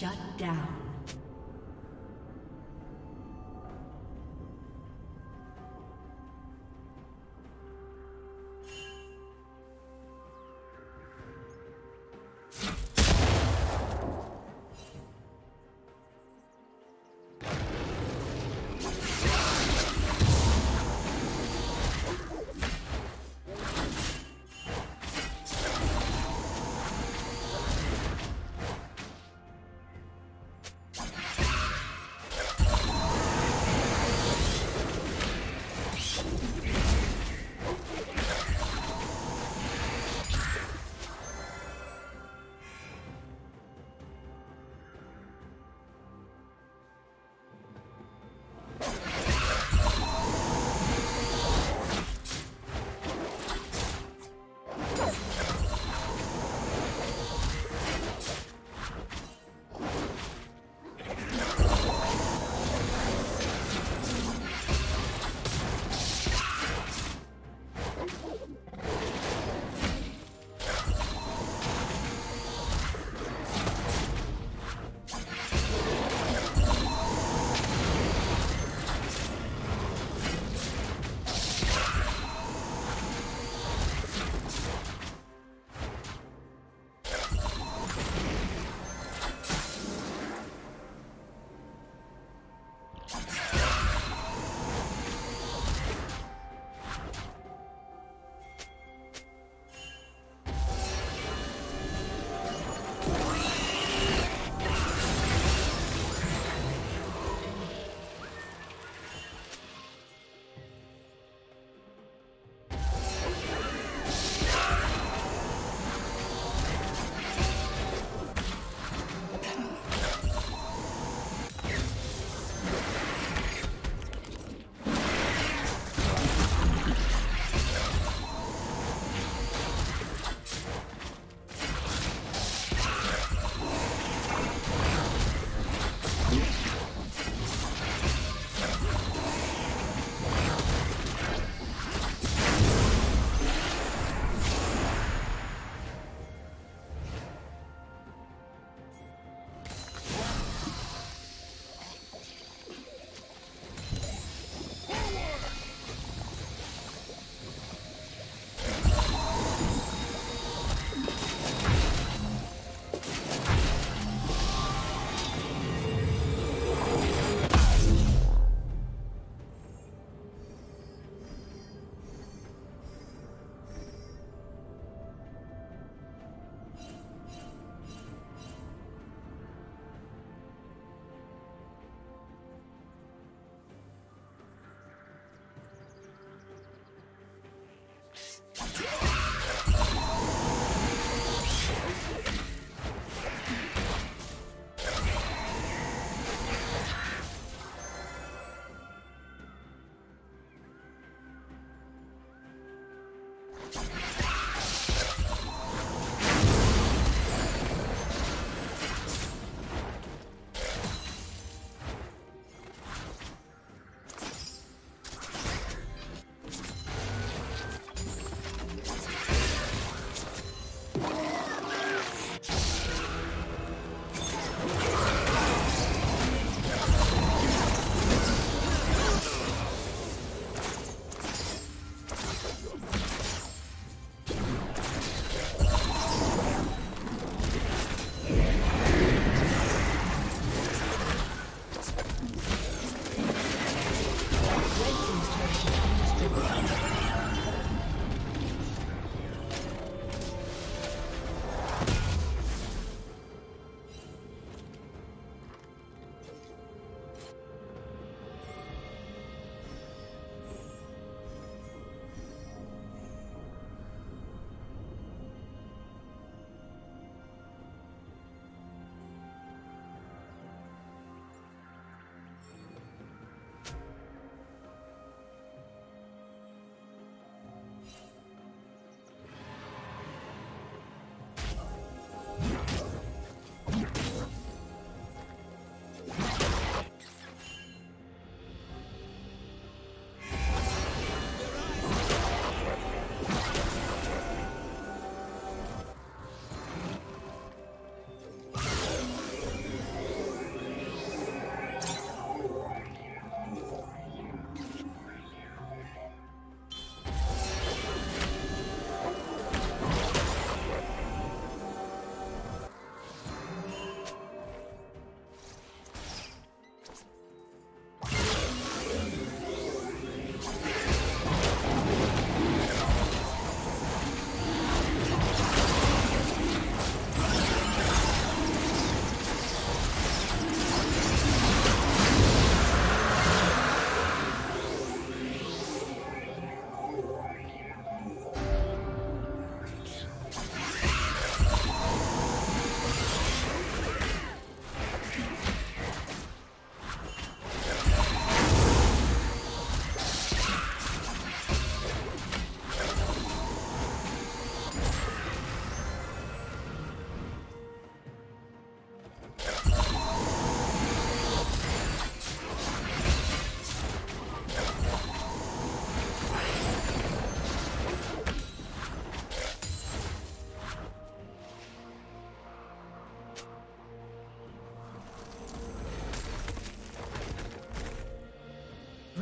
Shut down.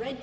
Red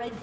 Red